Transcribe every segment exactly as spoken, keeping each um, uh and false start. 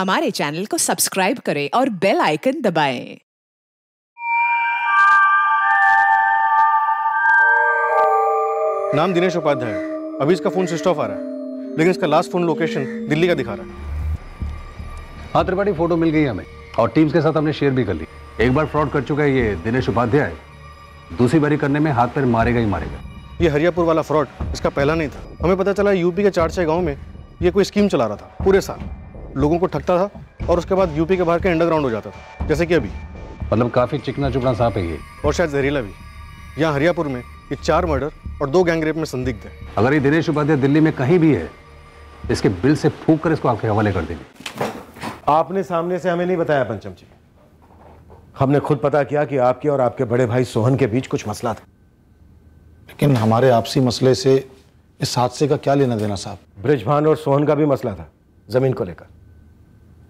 हमारे चैनल को सब्सक्राइब करें और बेल आइकन दबाएं। नाम दिनेश उपाध्याय। अभी इसका फोन स्विच ऑफ आ रहा है, लेकिन इसका लास्ट फोन लोकेशन दिल्ली का दिखा रहा है। हाँ त्रिपाठी, फोटो मिल गई हमें और टीम्स के साथ हमने शेयर भी कर ली। एक बार फ्रॉड कर चुका है ये दिनेश उपाध्याय, दूसरी बारी करने में हाथ पैर मारेगा ही मारेगा। ये हरियापुर वाला फ्रॉड इसका पहला नहीं था। हमें पता चला यूपी के चार छह गाँव में ये कोई स्कीम चला रहा था। पूरे साल लोगों को ठगता था और उसके बाद यूपी के बाहर के अंडरग्राउंड हो जाता था, जैसे कि अभी। मतलब काफी चिकना चुपड़ा सांप है ये, और शायद जहरीला भी। यहाँ हरियापुर में ये चार मर्डर और दो गैंग रेप में संदिग्ध है। अगर ये दिनेश उपाध्याय दिल्ली में कहीं भी है, इसके बिल से फूंक कर इसको आपके हवाले कर देंगे। आपने सामने से हमें नहीं बताया पंचम जी। हमने खुद पता किया कि आपके और आपके बड़े भाई सोहन के बीच कुछ मसला था। लेकिन हमारे आपसी मसले से इस हादसे का क्या लेना देना साहब? बृजभान और सोहन का भी मसला था जमीन को लेकर।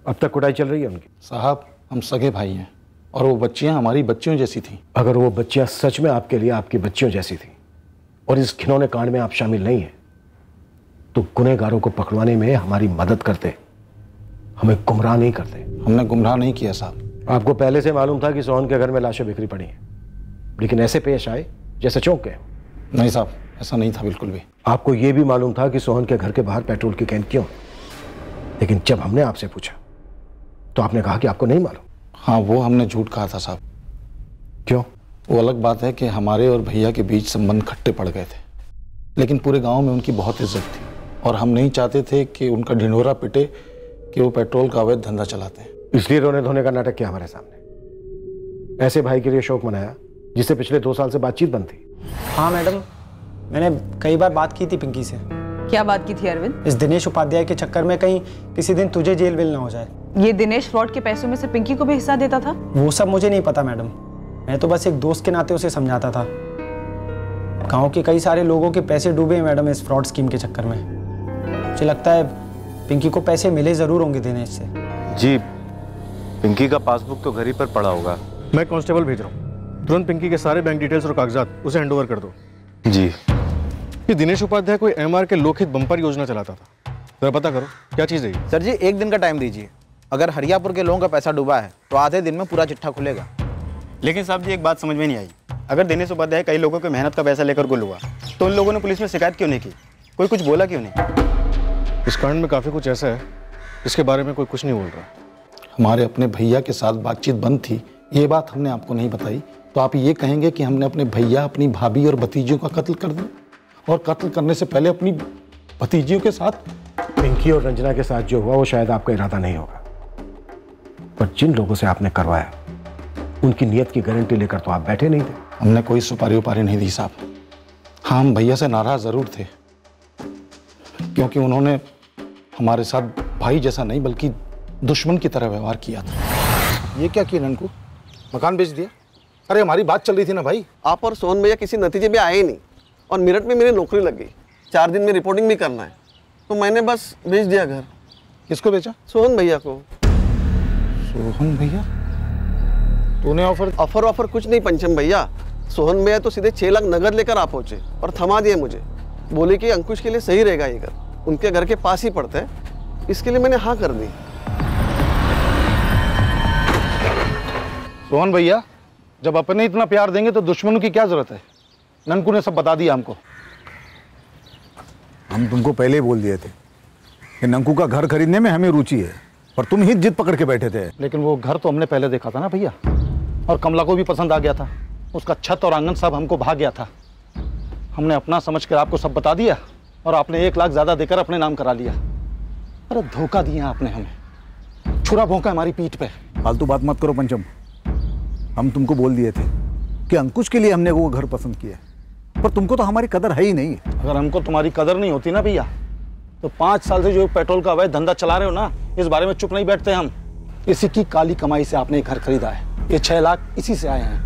अब तक कुटाई चल रही है उनकी। साहब हम सगे भाई हैं और वो बच्चियां हमारी बच्चियों जैसी थीं। अगर वो बच्चियां सच में आपके लिए आपकी बच्चियों जैसी थीं और इस घिनौने कांड में आप शामिल नहीं हैं, तो गुनहगारों को पकड़वाने में हमारी मदद करते, हमें गुमराह नहीं करते। हमने गुमराह नहीं किया साहब। आपको पहले से मालूम था कि सोहन के घर में लाशें बिखरी पड़ी हैं, लेकिन ऐसे पेश आए जैसे चौंक गए। नहीं साहब, ऐसा नहीं था बिल्कुल भी। आपको यह भी मालूम था कि सोहन के घर के बाहर पेट्रोल की कैन क्यों, लेकिन जब हमने आपसे पूछा तो आपने कहा कि आपको नहीं मालूम। हाँ वो हमने झूठ कहा था साहब। क्यों? वो अलग बात है कि हमारे और भैया के बीच संबंध खट्टे पड़ गए थे, लेकिन पूरे गांव में उनकी बहुत इज्जत थी और हम नहीं चाहते थे कि उनका ढिंढोरा पिटे कि वो पेट्रोल का अवैध धंधा चलाते हैं। इसलिए रोने धोने का नाटक किया हमारे सामने। ऐसे भाई के लिए शोक मनाया जिससे पिछले दो साल से बातचीत बंद थी। हाँ मैडम, मैंने कई बार बात की थी पिंकी से। क्या बात की थी अरविंद? इस दिनेश उपाध्याय के चक्कर में कहीं किसी दिन तुझे जेल वेल ना हो जाए। ये दिनेश फ्रॉड के पैसों में से पिंकी को भी हिस्सा देता था? वो सब मुझे नहीं पता मैडम, मैं तो बस एक दोस्त के नाते उसे समझाता था। गांव के कई सारे लोगों के पैसे डूबे हैं मैडम इस फ्रॉड स्कीम के चक्कर में। मुझे लगता है पिंकी को पैसे मिले जरूर होंगे दिनेश से। जी, पिंकी का पासबुक तो घर ही पर पड़ा होगा। मैं कांस्टेबल भेज रहा हूँ, तुरंत पिंकी के सारे बैंक डिटेल्स और कागजात उसे हैंड ओवर कर दो। जी। ये दिनेश उपाध्याय कोई एम आर के लोकहित बम्पर योजना चलाता था, जरा पता करो क्या चीज़ है ये। सर जी एक दिन का टाइम दीजिए, अगर हरियापुर के लोगों का पैसा डूबा है तो आधे दिन में पूरा चिट्ठा खुलेगा। लेकिन साहब जी एक बात समझ में नहीं आई, अगर दिनेश उपाध्याय कई लोगों की मेहनत का पैसा लेकर गुल हुआ तो उन लोगों ने पुलिस में शिकायत क्यों नहीं की? कोई कुछ बोला क्यों नहीं? इस कांड में काफ़ी कुछ ऐसा है इसके बारे में कोई कुछ नहीं बोल रहा। हमारे अपने भैया के साथ बातचीत बंद थी, ये बात हमने आपको नहीं बताई, तो आप ये कहेंगे कि हमने अपने भैया अपनी भाभी और भतीजियों का कत्ल कर दिया, और कत्ल करने से पहले अपनी भतीजियों के साथ। पिंकी और रंजना के साथ जो हुआ वो शायद आपका इरादा नहीं होगा, पर जिन लोगों से आपने करवाया उनकी नियत की गारंटी लेकर तो आप बैठे नहीं थे। हमने कोई सुपारी उपारी नहीं दी साहब। हाँ हम भैया से नाराज ज़रूर थे, क्योंकि उन्होंने हमारे साथ भाई जैसा नहीं बल्कि दुश्मन की तरह व्यवहार किया था। ये क्या किया ननकू, मकान बेच दिया? अरे हमारी बात चल रही थी ना भाई। आप और सोहन भैया किसी नतीजे में आए ही नहीं, और मेरठ में मेरी नौकरी लग गई। चार दिन में रिपोर्टिंग भी करना है, तो मैंने बस बेच दिया घर। किसको बेचा? सोहन भैया को। सोहन भैया? तूने ऑफर ऑफर ऑफर कुछ नहीं पंचम भैया। सोहन भैया तो सीधे छह लाख नगद लेकर आ पहुंचे और थमा दिए मुझे। बोले कि अंकुश के लिए सही रहेगा ये घर, उनके घर के पास ही पड़ता है, इसके लिए मैंने हाँ कर दी। सोहन भैया जब अपने इतना प्यार देंगे तो दुश्मनों की क्या जरूरत है? ननकू ने सब बता दिया हमको। हम तुमको पहले बोल दिए थे कि ननकू का घर खरीदने में हमें रुचि है, पर तुम ही जिद पकड़ के बैठे थे। लेकिन वो घर तो हमने पहले देखा था ना भैया, और कमला को भी पसंद आ गया था। उसका छत और आंगन सब हमको भाग गया था। हमने अपना समझकर आपको सब बता दिया और आपने एक लाख ज्यादा देकर अपने नाम करा लिया। अरे धोखा दिया आपने हमें, छुरा भोंका हमारी पीठ पे। फालतू बात मत करो पंचम, हम तुमको बोल दिए थे कि अंकुश के लिए हमने वो घर पसंद किया, पर तुमको तो हमारी कदर है ही नहीं। अगर हमको तुम्हारी कदर नहीं होती ना भैया, तो पाँच साल से जो पेट्रोल का अवैध धंधा चला रहे हो ना, इस बारे में चुप नहीं बैठते हम। इसी की काली कमाई से आपने घर खरीदा है, ये छह लाख इसी से आए हैं।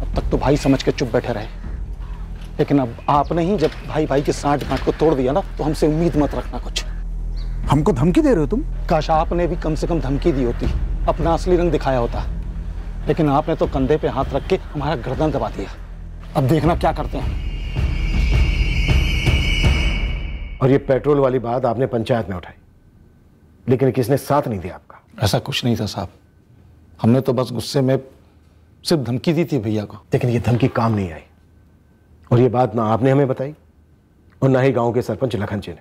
अब तक तो भाई समझ के चुप बैठे रहे, लेकिन अब आपने ही जब भाई भाई के साठ गांठ को तोड़ दिया ना, तो हमसे उम्मीद मत रखना कुछ। हमको धमकी दे रहे हो तुम? काश आपने भी कम से कम धमकी दी होती, अपना असली रंग दिखाया होता। लेकिन आपने तो कंधे पे हाथ रख के हमारा गर्दन दबा दिया। अब देखना क्या करते हैं। और ये पेट्रोल वाली बात आपने पंचायत में उठाई, लेकिन किसने साथ नहीं दिया आपका? ऐसा कुछ नहीं था साहब, हमने तो बस गुस्से में सिर्फ धमकी दी थी भैया को। लेकिन ये धमकी काम नहीं आई, और ये बात ना आपने हमें बताई और ना ही गांव के सरपंच लखन जी ने,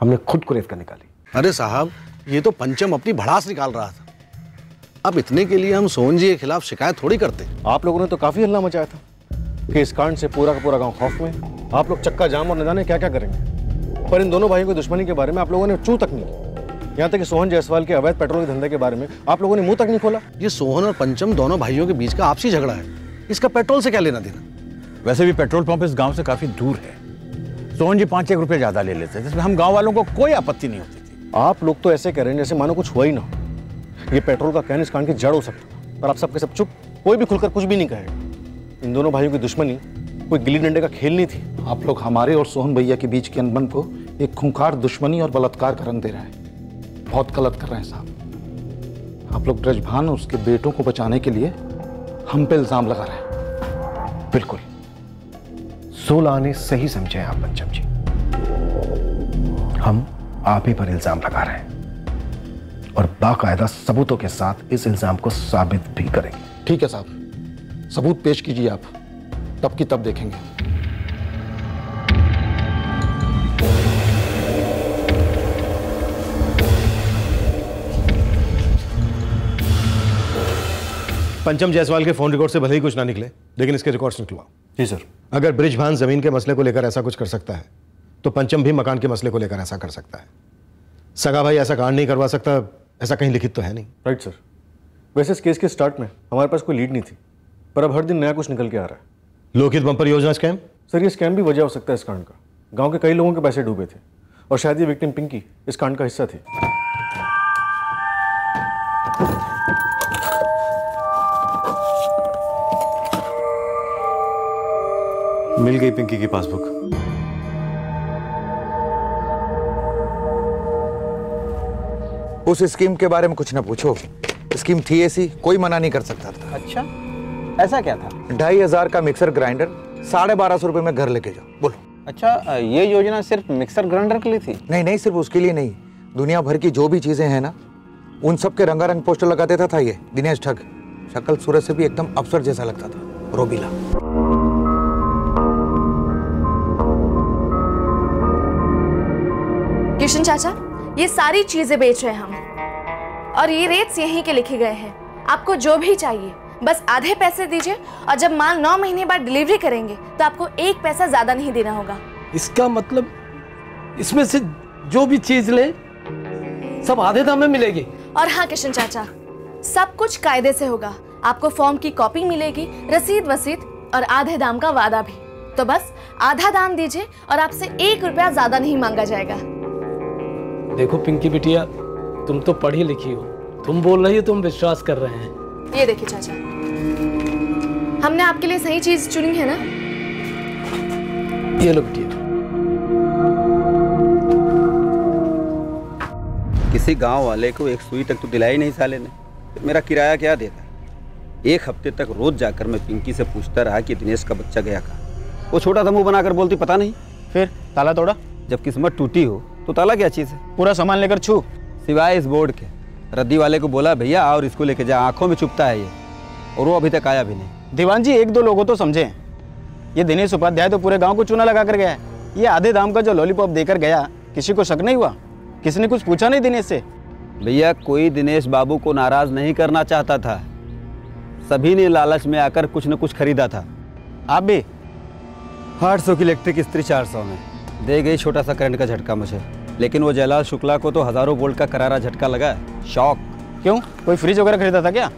हमने खुद को रेत कर निकाली। अरे साहब, ये तो पंचम अपनी भड़ास निकाल रहा था, अब इतने के लिए हम सोहन जी के खिलाफ शिकायत थोड़ी करते। आप लोगों ने तो काफी हल्ला मचाया था कि इस कांड से पूरा का पूरा गांव खौफ में, आप लोग चक्का जाम और न जाने क्या क्या करेंगे। पर इन दोनों भाइयों की दुश्मनी के बारे में आप लोगों ने चू तक नहीं की, यहाँ तक कि सोहन जायसवाल के अवैध पेट्रोल के धंधे के बारे में आप लोगों ने मुंह तक नहीं खोला। ये सोहन और पंचम दोनों भाइयों के बीच का आपसी झगड़ा है, इसका पेट्रोल से क्या लेना देना? वैसे भी पेट्रोल पंप इस गाँव से काफी दूर है, सोहन जी पाँच एक रुपये ज़्यादा ले लेते हैं जिसमें हम गाँव वालों को कोई आपत्ति नहीं होती थी। आप लोग तो ऐसे कह रहे हैं जैसे मानो कुछ हुआ ही ना हो। ये पेट्रोल का कहना इस कांड की जड़ हो सकता है, पर आप सबके सब चुप, कोई भी खुलकर कुछ भी नहीं कहेगा। इन दोनों भाइयों की दुश्मनी कोई गिल्ली डंडे का खेल नहीं थी। आप लोग हमारे और सोहन भैया के बीच के अनबन को एक खूंखार दुश्मनी और बलात्कार का रंग दे रहे हैं, बहुत गलत कर रहे हैं साहब। आप लोग ब्रजभान और उसके बेटों को बचाने के लिए हम पे इल्जाम लगा रहे हैं। बिल्कुल, सोला ने सही समझे आप पंचम जी, हम आप ही पर इल्जाम लगा रहे हैं और बाकायदा सबूतों के साथ इस इल्जाम को साबित भी करेंगे। ठीक है साहब, सबूत पेश कीजिए आप, तब की तब देखेंगे। पंचम जायसवाल के फोन रिकॉर्ड से भले ही कुछ ना निकले, लेकिन इसके रिकॉर्ड्स निकलवाओ। जी सर। अगर ब्रिजभान जमीन के मसले को लेकर ऐसा कुछ कर सकता है, तो पंचम भी मकान के मसले को लेकर ऐसा कर सकता है। सगा भाई ऐसा कांड नहीं करवा सकता, ऐसा कहीं लिखित तो है नहीं। Right sir. वैसे इस केस के स्टार्ट में हमारे पास कोई लीड नहीं थी, पर अब हर दिन नया कुछ निकल के आ रहा है। लोकहित बंपर योजना स्कैम? सर, ये स्कैम भी वजह हो सकता है इस कांड का। गांव के कई लोगों के पैसे डूबे थे और शायद ये विक्टिम पिंकी इस कांड का हिस्सा थी। मिल गई पिंकी की पासबुक। उस स्कीम के बारे में कुछ ना पूछो, स्कीम थी ऐसी, कोई मना नहीं कर सकता था। अच्छा, ऐसा क्या था? ढाई हजार का मिक्सर ग्राइंडर साढ़े बारह सौ रुपए में घर लेके जाओ। बोलो। अच्छा, ये योजना सिर्फ मिक्सर ग्राइंडर के लिए थी? नहीं नहीं, सिर्फ उसके लिए नहीं, दुनिया भर की जो भी चीजें हैं ना, उन सब के रंगारंग पोस्टर लगा देता था ये दिनेश ठग। शक्ल सूरत से भी एकदम अफसर जैसा लगता था, रोबीला। कृष्ण चाचा, ये सारी चीजें बेच रहे हैं हम, और ये रेट्स यहीं के लिखे गए हैं। आपको जो भी चाहिए बस आधे पैसे दीजिए, और जब माल नौ महीने बाद डिलीवरी करेंगे तो आपको एक पैसा ज्यादा नहीं देना होगा। इसका मतलब इसमें से जो भी चीज ले सब आधे दाम में मिलेगी? और हाँ किशन चाचा, सब कुछ कायदे से होगा। आपको फॉर्म की कॉपी मिलेगी, रसीद वसीद और आधे दाम का वादा भी। तो बस आधा दाम दीजिए और आपसे एक रुपया ज्यादा नहीं मांगा जाएगा। देखो पिंकी बिटिया, तुम तो पढ़ी लिखी हो, तुम बोल रही हो, तुम विश्वास कर रहे हैं। ये देखिए चाचा, हमने आपके लिए सही चीज चुनी है ना। ये लो बेटिया। किसी गांव वाले को एक सुई तक तो दिलाई नहीं साले ने, तो मेरा किराया क्या देता? एक हफ्ते तक रोज जाकर मैं पिंकी से पूछता रहा कि दिनेश का बच्चा गया कहाँ। वो छोटा सा मुंह बनाकर बोलती पता नहीं, फिर ताला तोड़ा। जब किस्मत टूटी हो तो ताला क्या चीज है? पूरा सामान लेकर छू, सिवाय इस बोर्ड के। रद्दी वाले को बोला भैया और इसको लेके जा, आंखों में चुपता है ये, और वो अभी तक आया भी नहीं। दीवान जी, एक दो लोगों तो समझे। ये दिनेश उपाध्याय तो पूरे गांव को चूना लगा कर गया है। ये आधे दाम का जो लॉलीपॉप देकर गया, किसी को शक नहीं हुआ? किसी ने कुछ पूछा नहीं दिनेश से? भैया, कोई दिनेश बाबू को नाराज नहीं करना चाहता था, सभी ने लालच में आकर कुछ न कुछ खरीदा था। आप भी? आठ सौ की इलेक्ट्रिक स्त्री चार सौ में दे गई, छोटा सा करंट का झटका मुझे, लेकिन वो जयलाल शुक्ला को तो हजारों वोल्ट का करारा झटका लगा है। शौक। क्यों, कोई फ्रिज वगैरह खरीदा था क्या?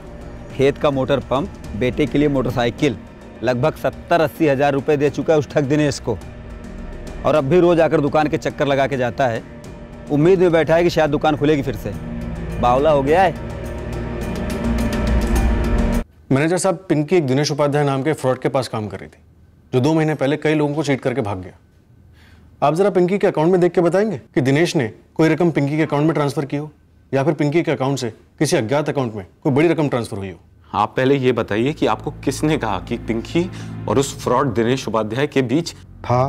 खेत का मोटर पंप, बेटे के लिए मोटरसाइकिल, लगभग सत्तर अस्सी हजार रुपये दे चुका है उस ठग दिनेश को, और अब भी रोज आकर दुकान के चक्कर लगा के जाता है। उम्मीद में बैठा है कि शायद दुकान खुलेगी फिर से। बावला हो गया है। मैनेजर साहब, पिंकी एक दिनेश उपाध्याय नाम के फ्रॉड के पास काम कर रही थी, जो दो महीने पहले कई लोगों को चीट करके भाग गया। आप जरा पिंकी के अकाउंट में देख के बताएंगे कि दिनेश ने कोई रकम पिंकी के अकाउंट में ट्रांसफर की हो, या फिर पिंकी के अकाउंट से किसी अज्ञात अकाउंट में कोई बड़ी रकम ट्रांसफर हुई हो। आप पहले ये बताइए कि आपको किसने कहा कि पिंकी और उस फ्रॉड दिनेश उपाध्याय के बीच था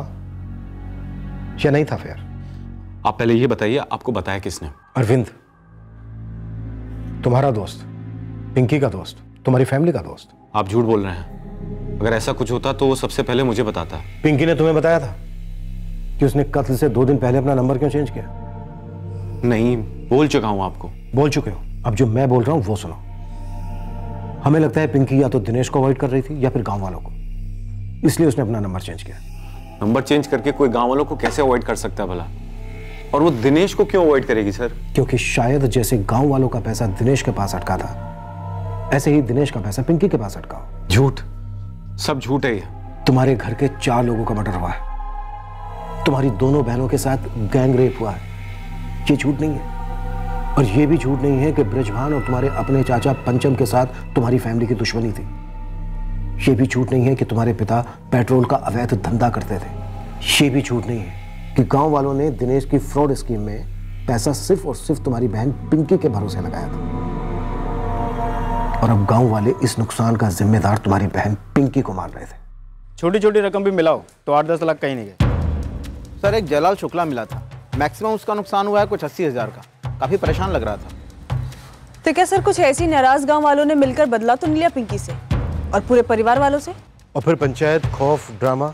या नहीं था? फिर आप पहले ये बताइए, आपको बताया किसने? अरविंद। तुम्हारा दोस्त, पिंकी का दोस्त, तुम्हारी फैमिली का दोस्त। आप झूठ बोल रहे हैं। अगर ऐसा कुछ होता तो वो सबसे पहले मुझे बताता। पिंकी ने तुम्हें बताया था कि उसने कत्ल से दो दिन पहले अपना नंबर क्यों चेंज किया? नहीं, बोल चुका हूं आपको। बोल चुके हो। अब जो मैं बोल रहा हूं वो सुनो। हमें लगता है पिंकी या तो दिनेश को अवॉइड कर रही थी या फिर गांव वालों को, इसलिए उसने अपना नंबर चेंज किया। नंबर चेंज करके कोई गांव वालों को कैसे अवॉइड कर सकता है भला? और वो दिनेश को क्यों अवॉइड करेगी सर? क्योंकि शायद जैसे गांव वालों का पैसा दिनेश के पास अटका था, ऐसे ही दिनेश का पैसा पिंकी के पास अटका हो। झूठ, सब झूठ है ये। तुम्हारे घर के चार लोगों का मर्डर हुआ है, तुम्हारी दोनों बहनों के साथ गैंग रेप हुआ है, ये झूठ नहीं है। और ये भी झूठ नहीं है कि ब्रजभान और तुम्हारे अपने चाचा पंचम के साथ तुम्हारी फैमिली की दुश्मनी थी। ये भी झूठ नहीं है कि तुम्हारे पिता पेट्रोल का अवैध धंधा करते थे। ये भी झूठ नहीं है कि गांव वालों ने दिनेश की फ्रॉड स्कीम में पैसा सिर्फ और सिर्फ तुम्हारी बहन पिंकी के भरोसे लगाया था। और अब गांव वाले इस नुकसान का जिम्मेदार तुम्हारी बहन पिंकी को मान रहे थे। छोटी छोटी रकम भी मिलाओ तो आठ दस लाख कहीं नहीं गए। सर, एक जलाल शुक्ला मिला था, मैक्सिमम उसका नुकसान हुआ है कुछ अस्सी हजार का। काफी परेशान लग रहा था। तो क्या सर कुछ ऐसी नाराज गांव वालों ने मिलकर बदला तो नहीं लिया पिंकी से और पूरे परिवार वालों से? और फिर पंचायत खौफ, ड्रामा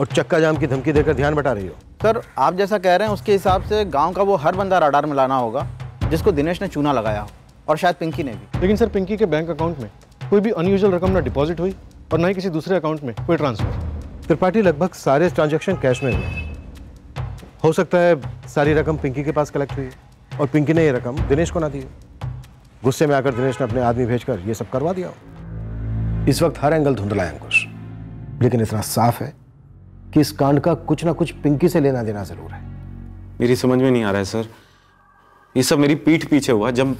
और चक्का जाम की धमकी देकर ध्यान बटा रही हो। सर, आप जैसा कह रहे हैं उसके हिसाब से गांव का वो हर बंदा राडार में लाना होगा जिसको दिनेश ने चूना लगाया हो, और शायद पिंकी ने भी। लेकिन सर, पिंकी के बैंक अकाउंट में कोई भी अनयूजुअल रकम ना डिपॉजिट हुई और ना ही किसी दूसरे अकाउंट में कोई ट्रांसफर। त्रिपाठी, लगभग सारे ट्रांजेक्शन कैश में हुए। हो सकता है सारी रकम पिंकी के पास कलेक्ट हुई है और पिंकी ने ये रकम दिनेश को ना दी। गुस्से में आकर दिनेश ने अपने आदमी भेजकर ये सब करवा दिया। इस वक्त हर एंगल धुंधला है अंकुश, लेकिन इतना साफ है कि इस कांड का कुछ ना कुछ पिंकी से लेना देना जरूर है। मेरी समझ में नहीं आ रहा है सर, ये सब मेरी पीठ पीछे हुआ जब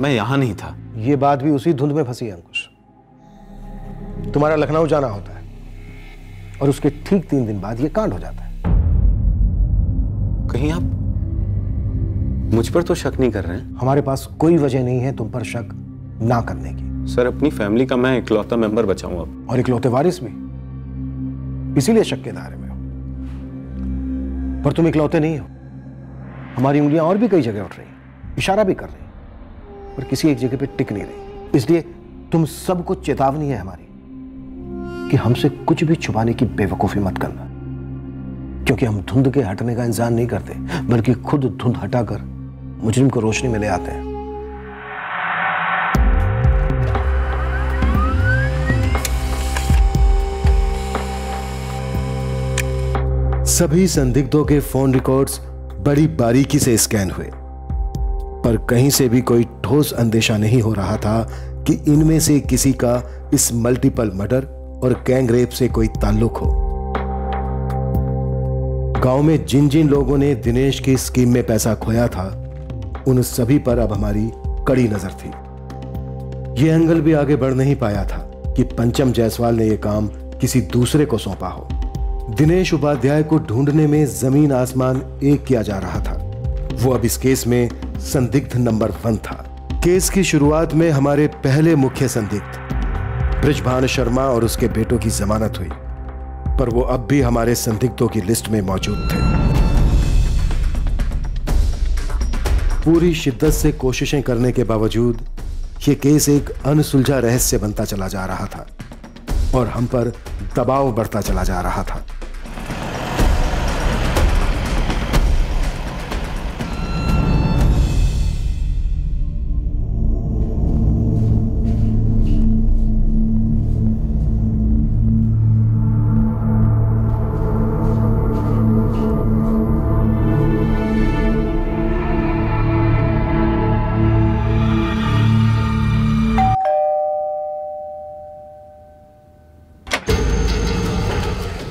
मैं यहां नहीं था। ये बात भी उसी धुंध में फंसी है अंकुश। तुम्हारा लखनऊ जाना होता है और उसके ठीक तीन दिन बाद यह कांड हो जाता है। कहीं आप मुझ पर तो शक नहीं कर रहे हैं? हमारे पास कोई वजह नहीं है तुम पर शक ना करने की। सर, अपनी फैमिली का मैं इकलौता मेंबर बचा हूं अब, और इकलौते वारिस भी, इसीलिए शक के दायरे में हो। पर तुम इकलौते नहीं हो, हमारी उंगलियां और भी कई जगह उठ रही, इशारा भी कर रही, पर किसी एक जगह पे टिक नहीं रही। इसलिए तुम सबको चेतावनी है हमारी कि हमसे कुछ भी छुपाने की बेवकूफी मत करना, क्योंकि हम धुंध के हटने का इंतजार नहीं करते बल्कि खुद धुंध हटाकर मुजरिम को रोशनी में ले आते हैं। सभी संदिग्धों के फोन रिकॉर्ड्स बड़ी बारीकी से स्कैन हुए, पर कहीं से भी कोई ठोस अंदेशा नहीं हो रहा था कि इनमें से किसी का इस मल्टीपल मर्डर और गैंग रेप से कोई ताल्लुक हो। गांव में जिन जिन लोगों ने दिनेश की स्कीम में पैसा खोया था, उन सभी पर अब हमारी कड़ी नजर थी। ये एंगल भी आगे बढ़ नहीं पाया था कि पंचम जायसवाल ने यह काम किसी दूसरे को सौंपा हो। दिनेश उपाध्याय को ढूंढने में जमीन आसमान एक किया जा रहा था। वो अब इस केस में संदिग्ध नंबर वन था। केस की शुरुआत में हमारे पहले मुख्य संदिग्ध बृजभान शर्मा और उसके बेटों की जमानत हुई, पर वो अब भी हमारे संदिग्धों की लिस्ट में मौजूद थे। पूरी शिद्दत से कोशिशें करने के बावजूद यह केस एक अनसुलझा रहस्य बनता चला जा रहा था और हम पर दबाव बढ़ता चला जा रहा था।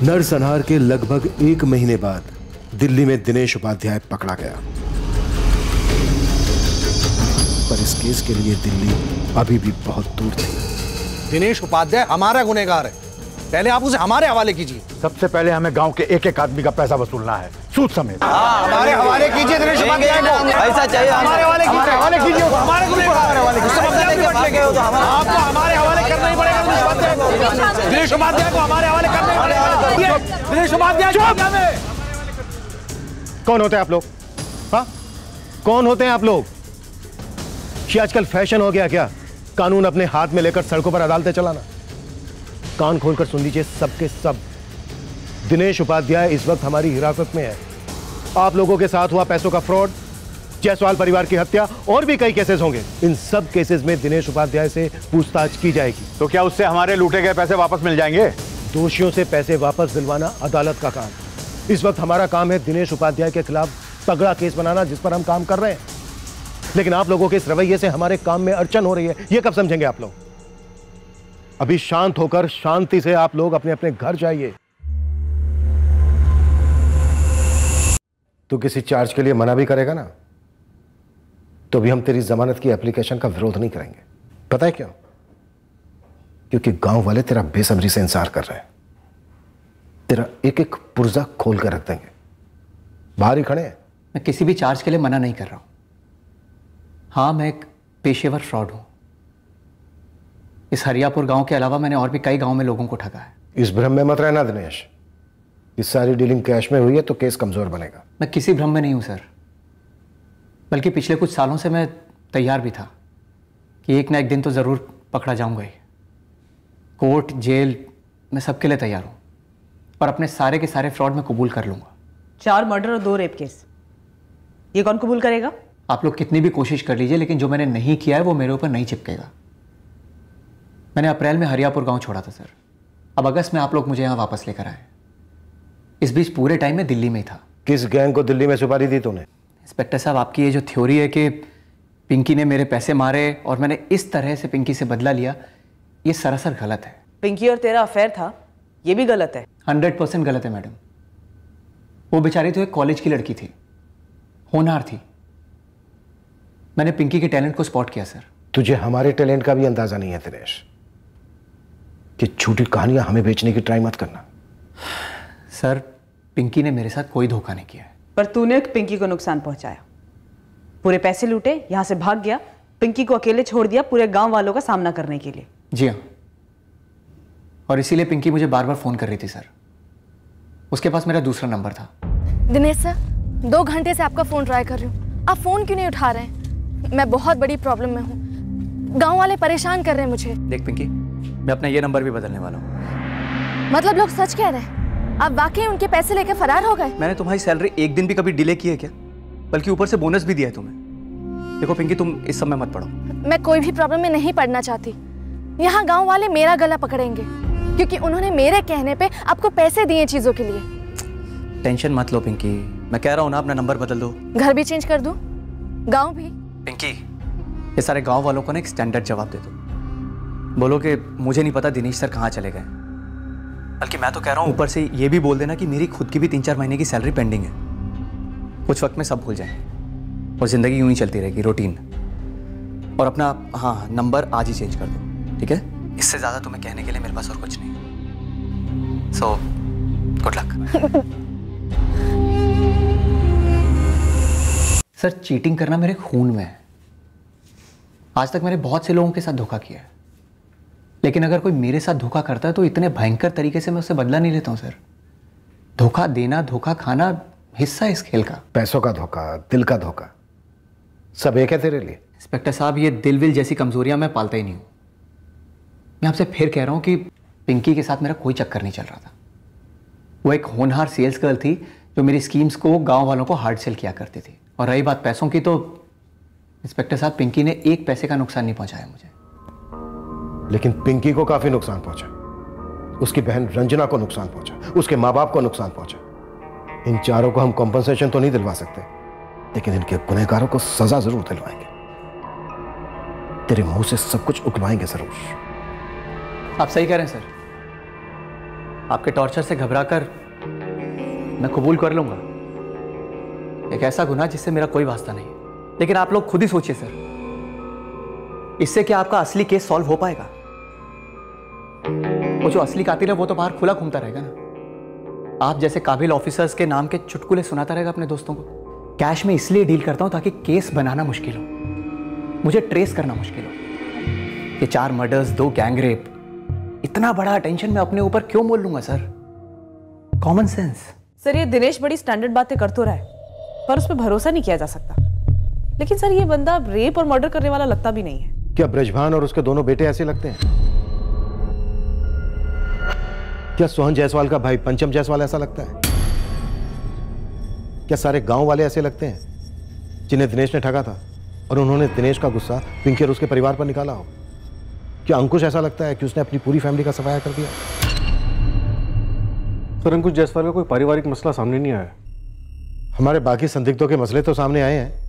नरसंहार के लगभग एक महीने बाद दिल्ली में दिनेश उपाध्याय पकड़ा गया, पर इस केस के लिए दिल्ली अभी भी बहुत दूर थी। दिनेश उपाध्याय हमारा गुनहगार है, पहले आप उसे हमारे हवाले कीजिए। सबसे पहले हमें गांव के एक एक आदमी का पैसा वसूलना है, सूद समेत। हाँ, हमारे हवाले कीजिए दिनेश उपाध्याय को, ऐसा चाहिए। हमारे हवाले कीजिए, हवाले कीजिए, हमारे हवाले कीजिए। आपको हमारे हवाले करना ही पड़ेगा दिनेश उपाध्याय को, हमारे हवाले करना ही पड़ेगा दिनेश उपाध्याय को। कौन होते हैं आप लोग? हाँ, कौन होते हैं आप लोग? ये आजकल फैशन हो गया क्या, कानून अपने हाथ में लेकर सड़कों पर अदालतें चलाना? कान खोलकर सुन लीजिए सबके सब, दिनेश उपाध्याय इस वक्त हमारी हिरासत में है। आप लोगों के साथ हुआ पैसों का फ्रॉड, जायसवाल परिवार की हत्या और भी कई केसेस होंगे। इन सब केसेस में दिनेश उपाध्याय से पूछताछ की जाएगी। तो क्या उससे हमारे लूटे गए पैसे वापस मिल जाएंगे? दोषियों से पैसे वापस दिलवाना अदालत का काम। इस वक्त हमारा काम है दिनेश उपाध्याय के खिलाफ तगड़ा केस बनाना, जिस पर हम काम कर रहे हैं। लेकिन आप लोगों के इस रवैये से हमारे काम में अड़चन हो रही है, यह कब समझेंगे आप लोग? अभी शांत होकर शांति से आप लोग अपने अपने घर जाइए। तू किसी चार्ज के लिए मना भी करेगा ना, तो भी हम तेरी जमानत की एप्लीकेशन का विरोध नहीं करेंगे। पता है क्यों? क्योंकि गांव वाले तेरा बेसब्री से इंतजार कर रहे हैं, तेरा एक एक पुर्जा खोल कर रख देंगे। बाहर ही खड़े हैं। मैं किसी भी चार्ज के लिए मना नहीं कर रहा हूं। हाँ, मैं एक पेशेवर फ्रॉड हूं। इस हरियापुर गांव के अलावा मैंने और भी कई गांव में लोगों को ठगा है। इस भ्रम में मत रहना दिनेश, इस सारी डीलिंग कैश में हुई है तो केस कमजोर बनेगा। मैं किसी भ्रम में नहीं हूं सर, बल्कि पिछले कुछ सालों से मैं तैयार भी था कि एक ना एक दिन तो जरूर पकड़ा जाऊंगा ही। कोर्ट, जेल, मैं सबके लिए तैयार हूँ और अपने सारे के सारे फ्रॉड में कबूल कर लूंगा। चार मर्डर और दो रेप केस, ये कौन कबूल करेगा? आप लोग कितनी भी कोशिश कर लीजिए, लेकिन जो मैंने नहीं किया है वो मेरे ऊपर नहीं चिपकेगा। मैंने अप्रैल में हरियापुर गांव छोड़ा था सर, अब अगस्त में आप लोग मुझे यहाँ वापस लेकर आए। इस बीच पूरे टाइम में दिल्ली में ही था। किस गैंग को दिल्ली में सुपारी दी तूने? इंस्पेक्टर साहब, आपकी ये जो थ्योरी है कि पिंकी ने मेरे पैसे मारे और मैंने इस तरह से पिंकी से बदला लिया, ये सरासर गलत है। पिंकी और तेरा अफेयर था, ये भी गलत है। हंड्रेड परसेंट गलत है मैडम। वो बेचारी तो एक कॉलेज की लड़की थी, होनहार थी। मैंने पिंकी के टैलेंट को स्पॉट किया सर। तुझे हमारे टैलेंट का भी अंदाजा नहीं है दिनेश, कि झूठी कहानियां हमें बेचने की ट्राई मत करना। सर, पिंकी ने मेरे साथ कोई धोखा नहीं किया है। पर तूने पिंकी को नुकसान पहुंचाया, पूरे पैसे लूटे, यहां से भाग गया, पिंकी को अकेले छोड़ दिया पूरे गांव वालों का सामना करने के लिए। जी हाँ, और इसीलिए पिंकी मुझे बार बार फोन कर रही थी सर, उसके पास मेरा दूसरा नंबर था। दिनेश सर, दो घंटे से आपका फोन ट्राई कर रही हूँ, आप फोन क्यों नहीं उठा रहे हैं? मैं बहुत बड़ी प्रॉब्लम में हूँ, गांव वाले परेशान कर रहे हैं मुझे। देख पिंकी, मैं अपना ये नंबर भी बदलने वाला हूँ। मतलब लोग सच कह रहे हैं, आप वाकई उनके पैसे लेकर फरार हो गए? मैंने तुम्हारी सैलरी एक दिन भी कभी डिले की है क्या? बल्कि ऊपर से बोनस भी दिया है तुम्हें। देखो पिंकी, तुम इस समय मत पड़ो। मैं कोई भी प्रॉब्लम में नहीं पड़ना चाहती। यहाँ गाँव वाले मेरा गला पकड़ेंगे, क्योंकि उन्होंने मेरे कहने पे आपको पैसे दिए चीजों के लिए। टेंशन मत लो पिंकी, मैं कह रहा हूँ ना, अपना नंबर बदल दो। घर भी चेंज कर दूं, गाँव भी? पिंकी, ये सारे गांव वालों को ना एक स्टैंडर्ड जवाब दे दो। बोलो कि मुझे नहीं पता दिनेश सर कहाँ चले गए। बल्कि मैं तो कह रहा हूँ, ऊपर से ये भी बोल देना कि मेरी खुद की भी तीन चार महीने की सैलरी पेंडिंग है। कुछ वक्त में सब भूल जाएंगे और ज़िंदगी यूं ही चलती रहेगी, रूटीन। और अपना, हाँ, नंबर आज ही चेंज कर दो, ठीक है? इससे ज़्यादा तुम्हें कहने के लिए मेरे पास और कुछ नहीं। So good luck. Sir, cheating करना मेरे खून में है। आज तक मैंने बहुत से लोगों के साथ धोखा किया है, लेकिन अगर कोई मेरे साथ धोखा करता है तो इतने भयंकर तरीके से मैं उससे बदला नहीं लेता हूं सर। धोखा देना, धोखा खाना, हिस्सा इस खेल का। पैसों का धोखा, दिल का धोखा, सब एक है तेरे लिए। इंस्पेक्टर साहब, ये दिल विल जैसी कमजोरियां मैं पालता ही नहीं हूँ। मैं आपसे फिर कह रहा हूँ कि पिंकी के साथ मेरा कोई चक्कर नहीं चल रहा था। वो एक होनहार सेल्स गर्ल थी जो मेरी स्कीम्स को गाँव वालों को हार्ड सेल किया करती थी। और रही बात पैसों की, तो इंस्पेक्टर साहब, पिंकी ने एक पैसे का नुकसान नहीं पहुंचाया मुझे। लेकिन पिंकी को काफी नुकसान पहुंचा, उसकी बहन रंजना को नुकसान पहुंचा, उसके माँ बाप को नुकसान पहुंचा। इन चारों को हम कॉम्पनसेशन तो नहीं दिलवा सकते, लेकिन इनके गुनहगारों को सजा जरूर दिलवाएंगे। तेरे मुंह से सब कुछ उगलवाएंगे जरूर। आप सही कह रहे हैं सर। आपके टॉर्चर से घबरा कर मैं कबूल कर लूंगा एक ऐसा गुनाह जिससे मेरा कोई वास्ता नहीं। लेकिन आप लोग खुद ही सोचिए सर, इससे क्या आपका असली केस सॉल्व हो पाएगा? वो जो असली कातिल है वो तो बाहर खुला घूमता रहेगा ना। आप जैसे काबिल ऑफिसर्स के नाम के चुटकुले सुनाता रहेगा अपने दोस्तों को। कैश में इसलिए डील करता हूं ताकि केस बनाना मुश्किल हो, मुझे ट्रेस करना मुश्किल हो। ये चार मर्डर्स, दो गैंग रेप, इतना बड़ा अटेंशन मैं अपने ऊपर क्यों मोल लूंगा सर? Common sense. सर, ये दिनेश बड़ी स्टैंडर्ड बातें कर तो रहा है, पर उस पर भरोसा नहीं किया जा सकता। लेकिन सर ये बंदा रेप और मर्डर करने वाला लगता भी नहीं है। क्या ब्रजभान और उसके दोनों बेटे ऐसे लगते हैं? क्या सोहन जायसवाल का भाई पंचम जायसवाल ऐसा लगता है? क्या सारे गांव वाले ऐसे लगते हैं जिन्हें दिनेश ने ठगा था और उन्होंने दिनेश का गुस्सा पिंकी और उसके परिवार पर निकाला हो? क्या अंकुश ऐसा लगता है कि उसने अपनी पूरी फैमिली का सफाया कर दिया? सर अंकुश जायसवाल का कोई पारिवारिक मसला सामने नहीं आया। हमारे बाकी संदिग्धों के मसले तो सामने आए हैं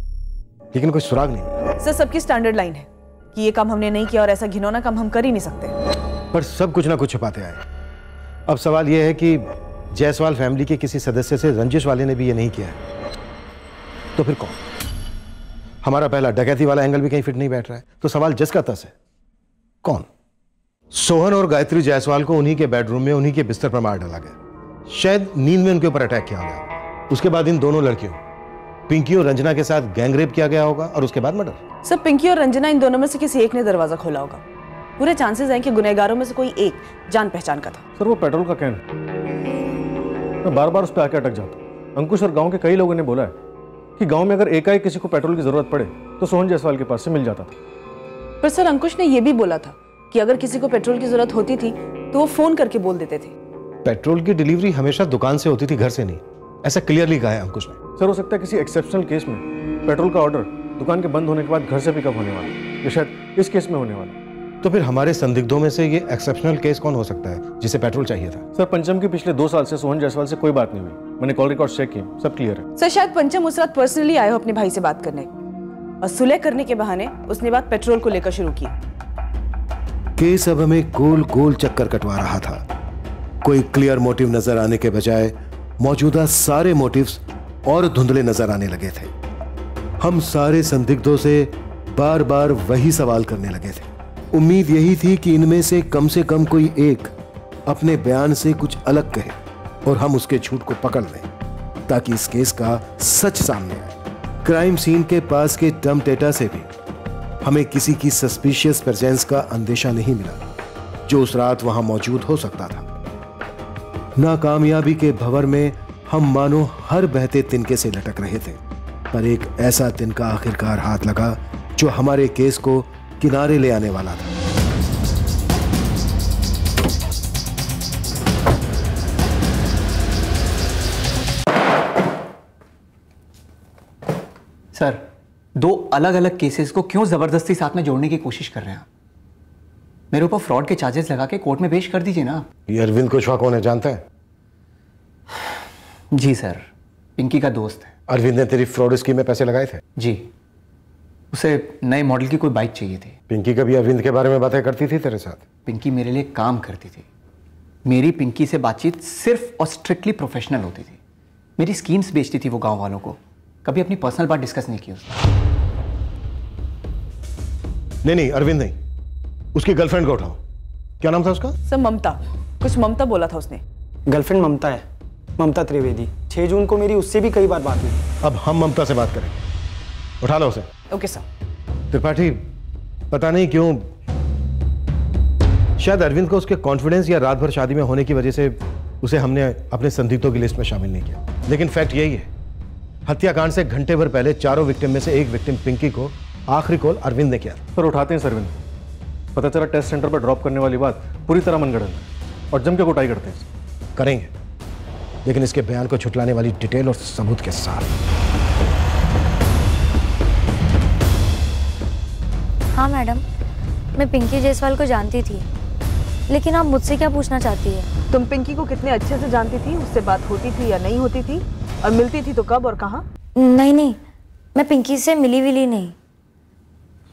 लेकिन कोई सुराग नहीं। सर सबकी स्टैंडर्ड लाइन है कि ये काम हमने नहीं किया और ऐसा घिनौना काम हम कर ही नहीं सकते। पर सब कुछ ना कुछ छुपाते आए। अब सवाल यह है कि जायसवाल फैमिली के किसी सदस्य से रंजिश वाले ने भी ये नहीं किया है तो फिर कौन? हमारा पहला डकैती वाला एंगल भी कहीं फिट नहीं बैठ रहा है तो सवाल जस का तस है कौन? सोहन और गायत्री जायसवाल को उन्हीं के बेडरूम में उन्हीं के बिस्तर पर मार डाला गया। शायद नींद में उनके ऊपर अटैक किया गया। उसके बाद इन दोनों लड़कियों पिंकी और रंजना के साथ गैंग रेप किया गया होगा और उसके बाद मर्डर। सर पिंकी और रंजना इन दोनों में से किसी एक ने दरवाजा खोला होगा। पूरे चांसेस हैं कि गुनहगारों में से कोई एक जान पहचान का था। सर वो पेट्रोल का कैन, मैं बार बार उस पर आके अटक जाता हूँ। अंकुश और गाँव के कई लोगों ने बोला है कि गाँव में अगर एकाएक किसी को पेट्रोल की जरूरत पड़े तो सोहन जायसवाल के पास से मिल जाता था। पर सर अंकुश ने यह भी बोला था कि अगर किसी को पेट्रोल की जरूरत होती थी तो वो फोन करके बोल देते थे। पेट्रोल की डिलीवरी हमेशा दुकान से होती थी, घर से नहीं, ऐसा क्लियरली कहा है अंकुश ने। सर हो सकता है किसी एक्सेप्शनल केस में पेट्रोल का ऑर्डर दुकान के बंद होने के बाद घर से पिकअप होने वाला है, या शायद इस केस में होने वाला। तो फिर हमारे संदिग्धों में से ये एक्सेप्शनल केस कौन हो सकता है जिसे पेट्रोल चाहिए था? सर पंचम की पिछले दो साल से सोहन जायसवाल से कोई बात नहीं हुई। मैंने कॉल रिकॉर्ड चेक किए, सब क्लियर है। सर शायद पंचम उस रात पर्सनली आए हो अपने भाई से बात करने और सुलह करने के बहाने उसने बात पेट्रोल को लेकर शुरू की। केस अब हमें गोल गोल चक्कर कटवा रहा था। कोई क्लियर मोटिव नजर आने के बजाय मौजूदा सारे मोटिव्स और धुंधले नजर आने लगे थे। हम सारे संदिग्धों से बार बार वही सवाल करने लगे थे। उम्मीद यही थी कि इनमें से कम से कम कोई एक अपने बयान से कुछ अलग कहे और हम उसके झूठ को पकड़ लें ताकि इस केस का सच सामने आए। क्राइम सीन के पास के डम डेटा से भी हमें किसी की सस्पिशियस प्रेजेंस का अंदेशा नहीं मिला जो उस रात वहां मौजूद हो सकता था। नाकामयाबी के भंवर में हम मानो हर बहते तिनके से लटक रहे थे, पर एक ऐसा तिनका आखिरकार हाथ लगा जो हमारे केस को किनारे ले आने वाला था। सर, दो अलग अलग केसेस को क्यों जबरदस्ती साथ में जोड़ने की कोशिश कर रहे हैं? मेरे ऊपर फ्रॉड के चार्जेस लगा के कोर्ट में पेश कर दीजिए ना। ये अरविंद कुशवाहा कौन है जानते हैं? जी सर, पिंकी का दोस्त है। अरविंद ने तेरी फ्रॉड स्कीम में पैसे लगाए थे? जी, उसे नए मॉडल की कोई बाइक चाहिए थी। पिंकी कभी अरविंद के बारे में बातें करती थी तेरे साथ? पिंकी मेरे लिए काम करती थी। मेरी पिंकी से बातचीत सिर्फ और स्ट्रिक्टली प्रोफेशनल होती थी। मेरी स्कीम्स बेचती थी वो गाँव वालों को, कभी अपनी पर्सनल बात डिस्कस नहीं की उसने। नहीं नहीं अरविंद नहीं, उसकी गर्लफ्रेंड को उठाओ। क्या नाम था उसका? सर ममता, कुछ ममता बोला था उसने। गर्लफ्रेंड ममता है, ममता त्रिवेदी। छह जून को मेरी उससे भी कई बार बात हुई। अब हम ममता से बात करेंगे, उठा लो उसे। Okay sir. त्रिपाठी, पता नहीं क्यों शायद अरविंद को उसके कॉन्फिडेंस या रात भर शादी में होने की वजह से उसे हमने अपने संदिग्धों की लिस्ट में शामिल नहीं किया। लेकिन फैक्ट यही है, हत्याकांड से घंटे भर पहले चारों विक्टिम में से एक विक्टिम पिंकी को आखिरी कॉल अरविंद ने किया। पर उठाते हैं सर अरविंद, पता चला टेस्ट सेंटर पर ड्रॉप करने वाली बात पूरी तरह मनगढ़ंत है और जम के कुटाई करते हैं। करेंगे, लेकिन इसके बयान को छुटलाने वाली डिटेल और सबूत के साथ। हाँ मैडम, मैं पिंकी जायसवाल को जानती थी, लेकिन आप मुझसे क्या पूछना चाहती है? तुम पिंकी को कितने अच्छे से जानती थी, उससे बात होती थी या नहीं होती थी, और मिलती थी तो कब और कहाँ? नहीं नहीं, मैं पिंकी से मिली विली नहीं,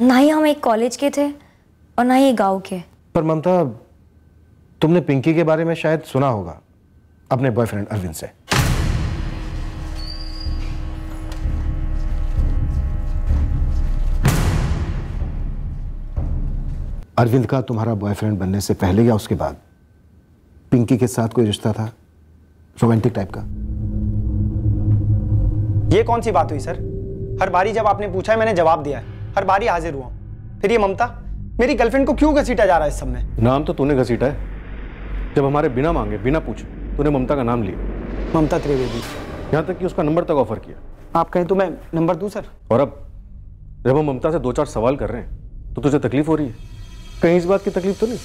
ना ही हम एक कॉलेज के थे और ना ही गांव के। पर ममता, तुमने पिंकी के बारे में शायद सुना होगा अपने बॉयफ्रेंड अरविंद से। अरविंद का तुम्हारा बॉयफ्रेंड बनने से पहले या उसके बाद पिंकी के साथ कोई रिश्ता था, रोमांटिक टाइप का? ये कौन सी बात हुई सर? हर बारी जब आपने पूछा है मैंने जवाब दिया है, हर बारी हाजिर हुआ। फिर ये ममता मेरी गर्लफ्रेंड को क्यों घसीटा जा रहा है इस सब में? नाम तो तूने घसीटा है, जब हमारे बिना मांगे बिना पूछे तूने ममता का नाम लिया, ममता त्रिवेदी, यहाँ तक कि उसका नंबर तक ऑफर किया। आप कहें तो मैं नंबर दूं सर? और अब जब हम ममता से दो चार सवाल कर रहे हैं तो तुझे तकलीफ हो रही है? कहीं इस बात की तकलीफ तो नहीं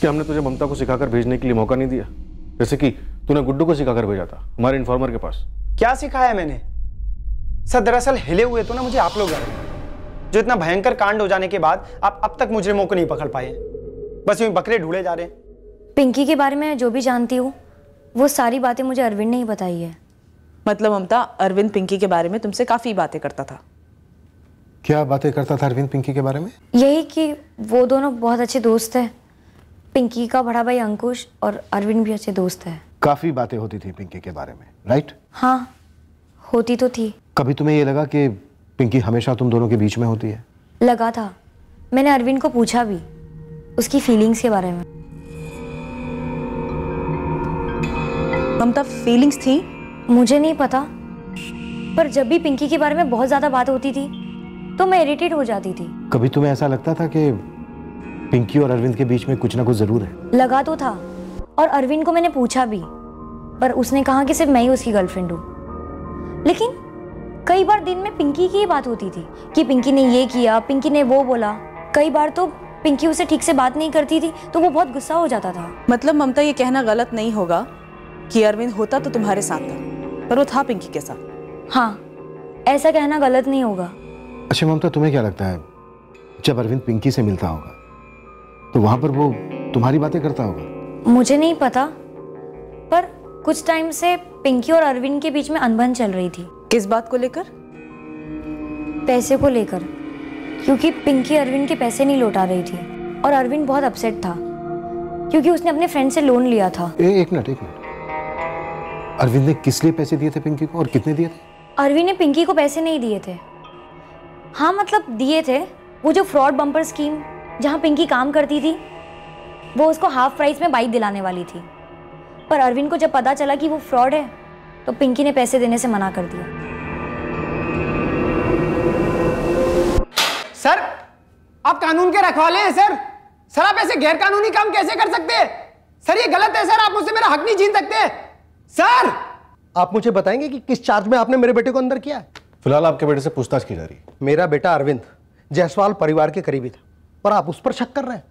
कि हमने तुझे ममता को सिखाकर भेजने के लिए मौका नहीं दिया, जैसे कि तूने गुड्डू को सिखाकर भेजा था हमारे इन्फॉर्मर के पास। क्या सिखाया मैंने सर? दरअसल हिले हुए तो ना मुझे आप लोग, जो इतना भयंकर कांड हो जाने के बाद आप अब तक मुजरिमों को नहीं पकड़ पाए, बस यूं बकरे ढूंढे जा रहे हैं। पिंकी के बारे में जो भी जानती हूँ वो सारी बातें मुझे अरविंद ने ही बताई है। मतलब ममता, अरविंद पिंकी के बारे में तुमसे काफी बातें करता था। क्या बातें करता था अरविंद पिंकी के बारे में? यही कि वो दोनों बहुत अच्छे दोस्त हैं, पिंकी का बड़ा भाई अंकुश और अरविंद भी अच्छे दोस्त हैं। काफी बातें होती थी पिंकी के बारे में, राइट? हाँ, होती तो थी। कभी तुम्हें ये लगा कि पिंकी हमेशा तुम दोनों के बीच में होती है? लगा था, मैंने अरविंद को पूछा भी उसकी फीलिंग्स के बारे में। ममता, फीलिंग्स थी? मुझे नहीं पता, पर जब भी पिंकी के बारे में बहुत ज्यादा बात होती थी तो मैं इरिटेट हो जाती थी। कभी तुम्हें ऐसा लगता था कि पिंकी और अरविंद के बीच में कुछ ना कुछ जरूर है? लगा तो था, और अरविंद को मैंने पूछा भी, पर उसने कहा कि सिर्फ मैं ही उसकी गर्लफ्रेंड हूँ। लेकिन कई बार दिन में पिंकी की ही बात होती थी कि पिंकी ने ये किया, पिंकी ने वो बोला। कई बार तो पिंकी उसे ठीक से बात नहीं करती थी तो वो बहुत गुस्सा हो जाता था। मतलब ममता, ये कहना गलत नहीं होगा कि अरविंद होता तो तुम्हारे साथ था, पर वो था पिंकी के साथ। हाँ, ऐसा कहना गलत नहीं होगा। अच्छा ममता, तुम्हें क्या लगता है जब अरविंद पिंकी से मिलता होगा तो वहाँ पर वो तुम्हारी बातें करता होगा? मुझे नहीं पता, पर कुछ टाइम से पिंकी और अरविंद के बीच में अनबन चल रही थी। किस बात को लेकर? पैसे को लेकर, क्योंकि पिंकी अरविंद के पैसे नहीं लौटा रही थी और अरविंद बहुत अपसेट था क्योंकि उसने अपने फ्रेंड से लोन लिया था। ए, एक मिनट एक मिनट, अरविंद ने किस लिए पैसे दिए थे पिंकी को और कितने दिए थे? अरविंद ने पिंकी को पैसे नहीं दिए थे। हाँ, मतलब दिए थे। वो जो फ्रॉड बम्पर स्कीम जहाँ पिंकी काम करती थी, वो उसको हाफ प्राइस में बाइक दिलाने वाली थी, पर अरविंद को जब पता चला कि वो फ्रॉड है तो पिंकी ने पैसे देने से मना कर दिया। सर, आप कानून के रखवाले हैं सर। सर, आप ऐसे गैर कानूनी काम कैसे कर सकते हैं? सर ये गलत है सर, आप मुझसे मेरा हक नहीं छीन सकते। सर, आप मुझे बताएंगे कि किस चार्ज में आपने मेरे बेटे को अंदर किया? फिलहाल आपके बेटे से पूछताछ की जा रही है। मेरा बेटा अरविंद जायसवाल परिवार के करीबी था, पर आप उस पर शक कर रहे हैं?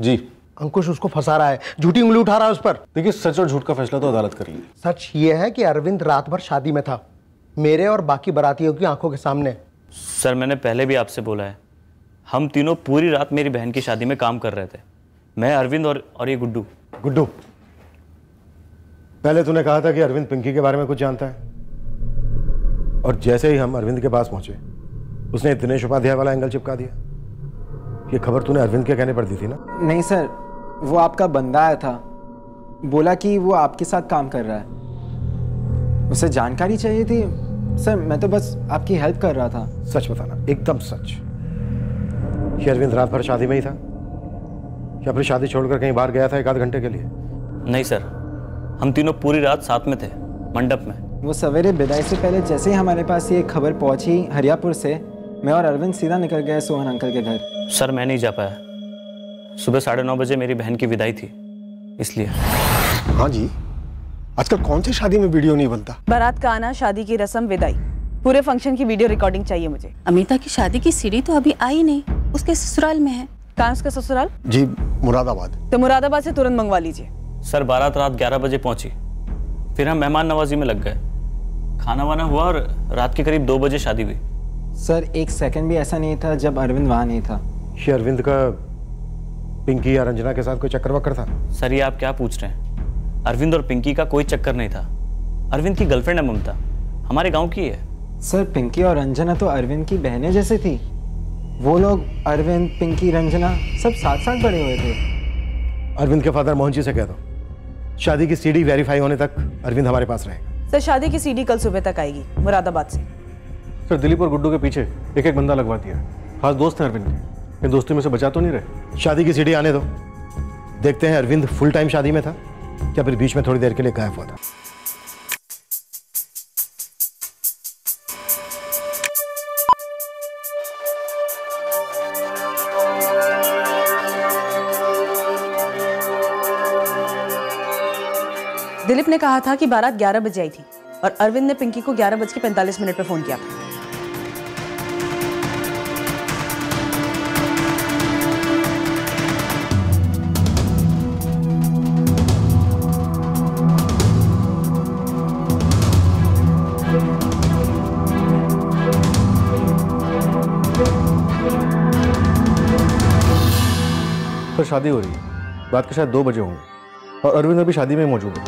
जी, अंकुश उसको फंसा रहा है, झूठी उंगली उठा रहा है उस पर। देखिए, सच और झूठ का फैसला तो अदालत कर ली। सच ये है कि अरविंद रात भर शादी में था, मेरे और बाकी बारातियों की आंखों के सामने। सर, मैंने पहले भी आपसे बोला है, हम तीनों पूरी रात मेरी बहन की शादी में काम कर रहे थे, मैं, अरविंद और और ये गुड्डू। गुड्डू, पहले तूने कहा था कि अरविंद पिंकी के बारे में कुछ जानता है, और जैसे ही हम अरविंद के पास पहुंचे उसने दिनेश उपाध्याय वाला एंगल चिपका दिया। ये खबर तूने अरविंद के कहने पर दी थी ना? नहीं सर, वो आपका बंदा आया था, बोला कि वो आपके साथ काम कर रहा है, उसे जानकारी चाहिए थी। सर, मैं तो बस आपकी हेल्प कर रहा था। सच बताना, एकदम सच। ये अरविंद रात भर शादी में ही था या फिर शादी छोड़कर कहीं बाहर गया था एक आध घंटे के लिए? नहीं सर, हम तीनों पूरी रात साथ में थे, मंडप में। वो सवेरे विदाई से पहले जैसे ही हमारे पास ये खबर पहुंची हरियापुर से, मैं और अरविंद सीधा निकल गए सोहन अंकल के घर। सर, मैं नहीं जा पाया, सुबह साढ़े नौ बजे मेरी बहन की विदाई थी, इसलिए। हाँ जी, आजकल कौन सी शादी में वीडियो नहीं बनता? बारात का आना, शादी की रस्म, विदाई, पूरे फंक्शन की वीडियो रिकॉर्डिंग चाहिए मुझे। अमिता की शादी की सीढ़ी तो अभी आई नहीं, उसके ससुराल में है। कहाँ उसका ससुराल? जी, मुरादाबाद। तो मुरादाबाद से तुरंत मंगवा लीजिए। सर, बारात रात ग्यारह बजे पहुँची, फिर हम मेहमान नवाजी में लग गए, खाना वाना हुआ और रात के करीब दो बजे शादी हुई। सर, एक सेकंड भी ऐसा नहीं था जब अरविंद वहाँ नहीं था। ये अरविंद का पिंकी या रंजना के साथ कोई चक्कर वक्कर था? सर, ये आप क्या पूछ रहे हैं, अरविंद और पिंकी का कोई चक्कर नहीं था। अरविंद की गर्लफ्रेंड है ममता, हमारे गांव की है। सर, पिंकी और रंजना तो अरविंद की बहनें जैसे थी, वो लोग अरविंद, पिंकी, रंजना सब साथ साथ बड़े हुए थे। अरविंद के फादर मोहन जी से कह दो शादी की सीडी वेरीफाई होने तक अरविंद हमारे पास रहेगा। सर, शादी की सीडी कल सुबह तक आएगी मुरादाबाद से। सर, दिलीप और गुड्डू के पीछे एक एक बंदा लगवा दिया, खास दोस्त हैं अरविंद के, इन दोस्ती में से बचा तो नहीं रहे। शादी की सीडी आने दो, देखते हैं अरविंद फुल टाइम शादी में था या फिर बीच में थोड़ी देर के लिए गायब हुआ था। दिलीप ने कहा था कि बारात ग्यारह बजे आई थी और अरविंद ने पिंकी को ग्यारह बज के पैंतालीस मिनट पर फोन किया था। तो शादी हो रही है, रात के शायद दो बजे होंगे, और अरविंद अभी शादी में मौजूद है।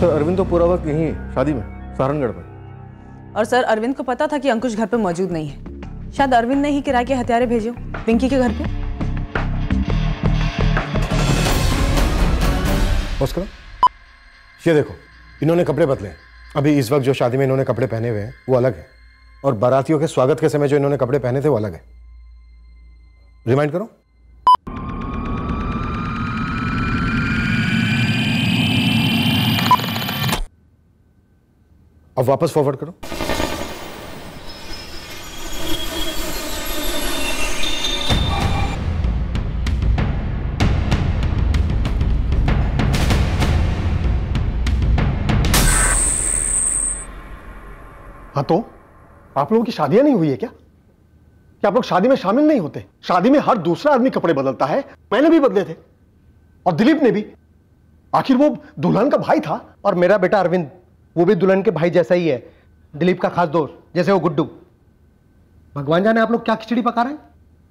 सर अरविंद तो पूरा वक्त यहीं है, शादी में, सहारनगढ़ में। और सर अरविंद को पता था कि अंकुश घर पे मौजूद नहीं है, शायद अरविंद ने ही किराए के हथियारे भेजे हो पिंकी के घर पे। ये देखो, इन्होंने कपड़े बदले हैं। अभी इस वक्त जो शादी में इन्होंने कपड़े पहने हुए हैं वो अलग है, और बारातियों के स्वागत के समय जो इन्होंने कपड़े पहने थे वो अलग है। रिमाइंड करो। अब वापस फॉरवर्ड करो। हाँ तो आप लोगों की शादियां नहीं हुई है क्या? क्या आप लोग शादी में शामिल नहीं होते? शादी में हर दूसरा आदमी कपड़े बदलता है, मैंने भी बदले थे और दिलीप ने भी। आखिर वो दुल्हन का भाई था। और मेरा बेटा अरविंद, वो भी दुल्हन के भाई जैसा ही है, दिलीप का खास दोस्त, जैसे वो गुड्डू। भगवान जाने आप लोग क्या खिचड़ी पका रहे हैं।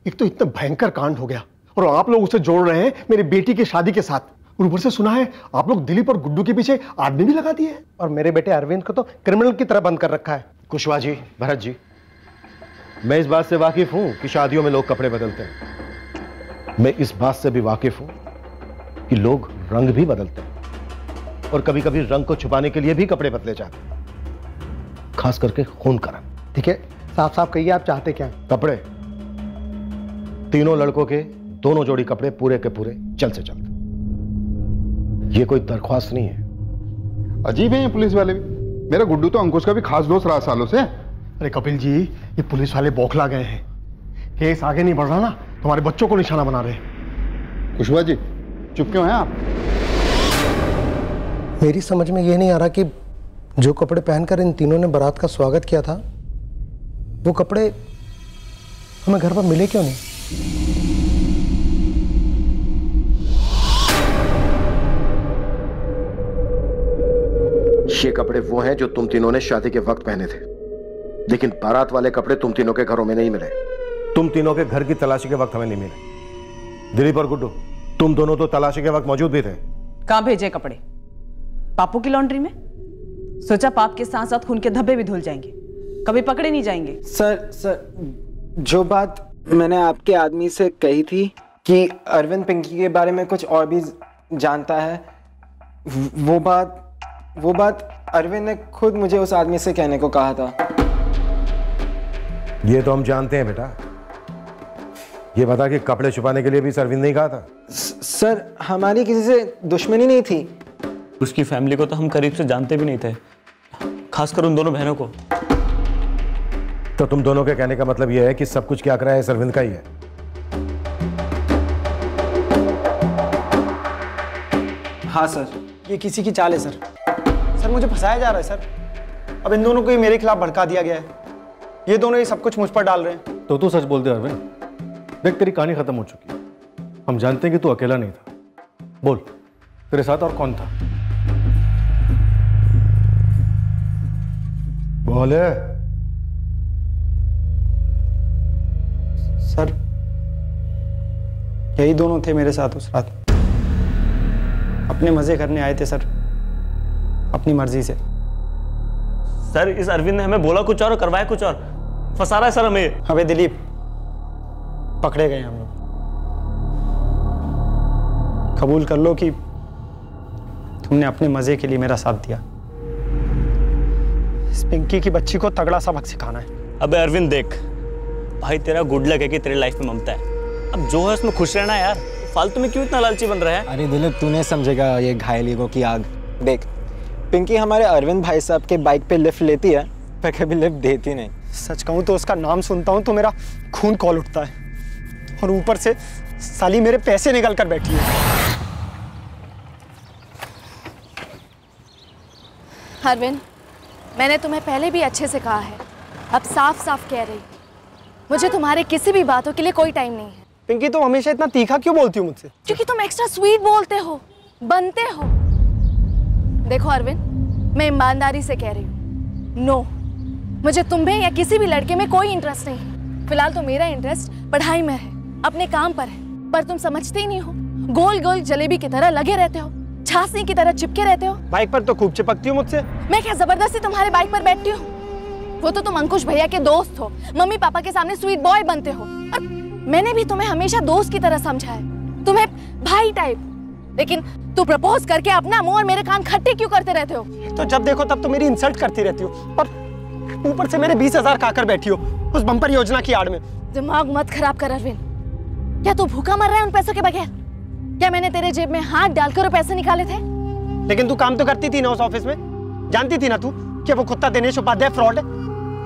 एक तो इतना भयंकर कांड हो गया और आप लोग उसे जोड़ रहे हैं मेरी बेटी की शादी के साथ। ऊपर से सुना है आप लोग दिलीप और गुड्डू के पीछे आदमी भी लगा दिए हैं, और मेरे बेटे अरविंद को तो क्रिमिनल की तरह बंद कर रखा है। कुशवा जी, भरत जी, मैं इस बात से वाकिफ हूं कि शादियों में लोग कपड़े बदलते हैं। मैं इस बात से भी वाकिफ हूं कि लोग रंग भी बदलते हैं, और कभी कभी रंग को छुपाने के लिए भी कपड़े बदले जाते हैं, खास करके खून का रंग। ठीक है, साफ साफ कहिए आप चाहते क्या। कपड़े, तीनों लड़कों के दोनों जोड़ी कपड़े पूरे के पूरे चल से चलते। ये कोई दरख्वास्त नहीं है। अजीब है पुलिस वाले भी। मेरा गुड्डू तो अंकुश का भी खास दोस्त रहा सालों से। अरे कपिल जी, ये पुलिस वाले बौखला गए हैं, केस आगे नहीं बढ़ रहा ना, तुम्हारे बच्चों को निशाना बना रहे हैं। कुशवा जी, चुप क्यों हैं आप? मेरी समझ में ये नहीं आ रहा कि जो कपड़े पहनकर इन तीनों ने बारात का स्वागत किया था वो कपड़े हमें घर पर मिले क्यों नहीं। ये कपड़े वो हैं जो तुम तीनों ने शादी के वक्त पहने थे, लेकिन बारात वाले कपड़े तुम तीनों के घरों में नहीं मिले। तुम तीनों के घर की तलाशी के वक्त हमें नहीं मिले। दिलीप और गुड्डू, तुम दोनों तो तलाशी के वक्त मौजूद भी थे। कहां भेजे कपड़े? पापू की लॉन्ड्री में। सोचा पाप के साथ साथ खून के धब्बे भी धुल जाएंगे, कभी पकड़े नहीं जाएंगे। सर सर जो बात मैंने आपके आदमी से कही थी कि अरविंद पिंकी के बारे में कुछ और भी जानता है, वो बात वो बात अरविंद ने खुद मुझे उस आदमी से कहने को कहा था। ये तो हम जानते हैं बेटा। ये बता कि कपड़े छुपाने के लिए भी अरविंद ने कहा था। सर हमारी किसी से दुश्मनी नहीं थी। उसकी फैमिली को तो हम करीब से जानते भी नहीं थे, खासकर उन दोनों बहनों को। तो तुम दोनों के कहने का मतलब यह है कि सब कुछ क्या कर रहा है अरविंद का ही है। हाँ सर, ये किसी की चाल है सर। सर मुझे फंसाया जा रहा है सर। अब इन दोनों को ही मेरे खिलाफ भड़का दिया गया है, ये दोनों ही सब कुछ मुझ पर डाल रहे हैं। तो तू सच बोल दे अरविंद, देख तेरी कहानी खत्म हो चुकी है। हम जानते हैं कि तू अकेला नहीं था। बोल, तेरे साथ और कौन था? बोले सर, यही दोनों थे मेरे साथ उस रात। अपने मजे करने आए थे सर, अपनी मर्जी से। सर इस अरविंद ने हमें बोला कुछ और करवाया कुछ और, फंसा रहा है सर हमें। अबे दिलीप, पकड़े गए हम लोग। कबूल कर लो कि तुमने अपने मजे के लिए मेरा साथ दिया। इस पिंकी की बच्ची को तगड़ा सबक सिखाना है। अबे अरविंद देख भाई, तेरा गुड लक है कि तेरे लाइफ में ममता है। अब जो है उसमें खुश रहना यार, फालतू में क्यों इतना लालची बन रहा है। अरे दिलीप, तू नहीं समझेगा ये घायली को की आग। देख पिंकी हमारे अरविंद भाई साहब के बाइक पे लिफ्ट लेती है, पर कभी लिफ्ट देती नहीं। सच कहूँ तो उसका नाम सुनता हूँ तो मेरा खून कौल उठता है, और ऊपर से साली मेरे पैसे निकल कर बैठी है। अरविंद, मैंने तुम्हें पहले भी अच्छे से कहा है, अब साफ साफ कह रही, मुझे तुम्हारे किसी भी बातों के लिए कोई टाइम नहीं है। पिंकी तुम तो हमेशा इतना तीखा क्यों बोलती हो मुझसे? क्योंकि तुम एक्स्ट्रा स्वीट बोलते हो, बनते हो। देखो अरविंद, मैं ईमानदारी से कह रही हूँ, नो, मुझे तुम्हें या किसी भी लड़के में कोई इंटरेस्ट नहीं। फिलहाल तो मेरा इंटरेस्ट पढ़ाई में है, अपने काम पर है, पर तुम समझते ही नहीं हो। गोल गोल जलेबी की तरह लगे रहते हो, छासनी की तरह चिपके रहते हो। बाइक पर तो खूब चिपकती हो मुझसे। मैं क्या जबरदस्ती तुम्हारे बाइक पर बैठती हूँ? वो तो तुम अंकुश भैया के दोस्त हो, मम्मी पापा के सामने स्वीट बॉय बनते हो। और मैंने भी तुम्हें हमेशा दोस्त की तरह समझा है, तुम्हें भाई टाइप। लेकिन तू प्रपोज करके अपना मुंह और मेरे कान खट्टे क्यों करते रहते हो? तो जब देखो तब तो मेरी इंसल्ट करती रहती हो, पर ऊपर से मेरे बीस हजार खाकर बैठी हो उस बम्पर योजना की आड़ में। दिमाग मत खराब कर अरविंद। क्या तू भूखा मर रहा है उन पैसों के बगैर? क्या मैंने तेरे जेब में हाथ डालकर पैसे निकाले थे? लेकिन तू काम तो करती थी ना उस ऑफिस में। जानती थी ना तू कि वो कुत्ता दिनेश उपाध्याय फ्रॉड है।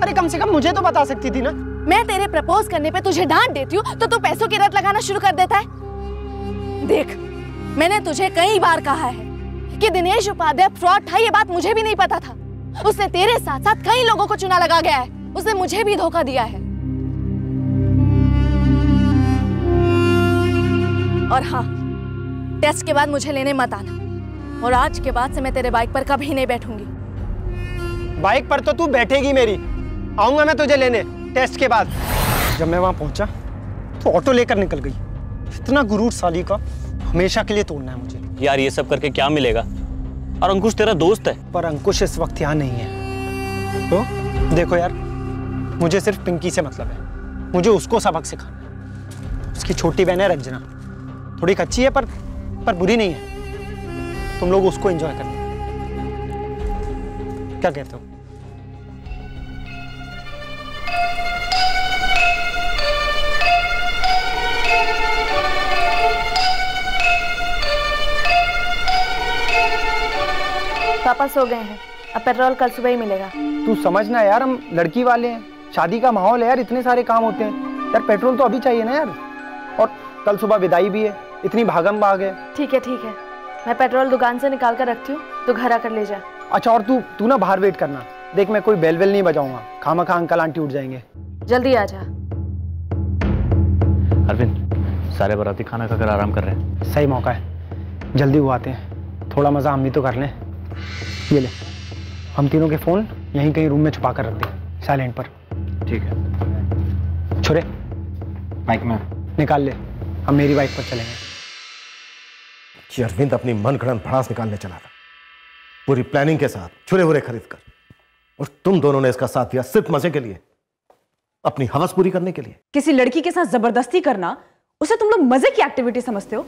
अरे कम से कम मुझे तो बता सकती थी ना। मैं तेरे प्रपोज करने पे तुझे डांट देती हूँ तो तू पैसों की रट लगाना शुरू कर देता है। देख, मैंने तुझे कई बार कहा है कि दिनेश उपाध्याय फ्रॉड था। ये बात मुझे भी नहीं पता था। उसने तेरे साथ साथ कई लोगों को चुना लगा गया है। उसने मुझे भी धोखा दिया है। और हाँ, टेस्ट के बाद मुझे लेने मत आना। और आज के बाद से मैं तेरे बाइक पर कभी नहीं बैठूंगी। बाइक पर तो तू बैठेगी मेरी। आऊंगा मैं तुझे लेने टेस्ट के बाद। जब मैं वहां पहुंचा तो ऑटो लेकर निकल गई। इतना गुरूर साली का हमेशा के लिए तोड़ना है मुझे। यार ये सब करके क्या मिलेगा? और अंकुश तेरा दोस्त है। पर अंकुश इस वक्त यहाँ नहीं है। तो देखो यार, मुझे सिर्फ पिंकी से मतलब है। मुझे उसको सबक सिखाना। उसकी छोटी बहन है रंजना, थोड़ी कच्ची है पर पर बुरी नहीं है। तुम लोग उसको एंजॉय कर लो, क्या कहते हो? पापा सो गए हैं, अब पेट्रोल कल सुबह ही मिलेगा। तू समझना यार, हम लड़की वाले हैं, शादी का माहौल है यार, इतने सारे काम होते हैं यार। पेट्रोल तो अभी चाहिए ना यार, और कल सुबह विदाई भी है, इतनी भागम भाग है। ठीक है ठीक है, मैं पेट्रोल दुकान से निकाल कर रखती हूँ, तू घर आकर ले जा। अच्छा, और तू तू ना बाहर वेट करना। देख मैं कोई बेल वेल नहीं बजाऊंगा, खामखा अंकल आंटी उठ जाएंगे। जल्दी आ जा। अरविंद, सारे बाराती खाना खाकर आराम कर रहे हैं। सही मौका है, जल्दी वो आते हैं, थोड़ा मजा हम भी तो कर लें। ये ले, हम तीनों के फोन यहीं कहीं रूम में छुपा कर रख दें, साइलेंट पर। ठीक है। छुरे बाइक में निकाल ले, हम मेरी बाइक पर चलेंगे। अरविंद अपनी मनगढ़ंत भड़ास निकालने चला था, पूरी प्लानिंग के साथ, छुरे वुरे खरीद कर। और तुम दोनों ने इसका साथ दिया सिर्फ मजे के लिए, अपनी हवस पूरी करने के लिए। किसी लड़की के साथ जबरदस्ती करना, उसे तुम लोग मजे की एक्टिविटी समझते हो?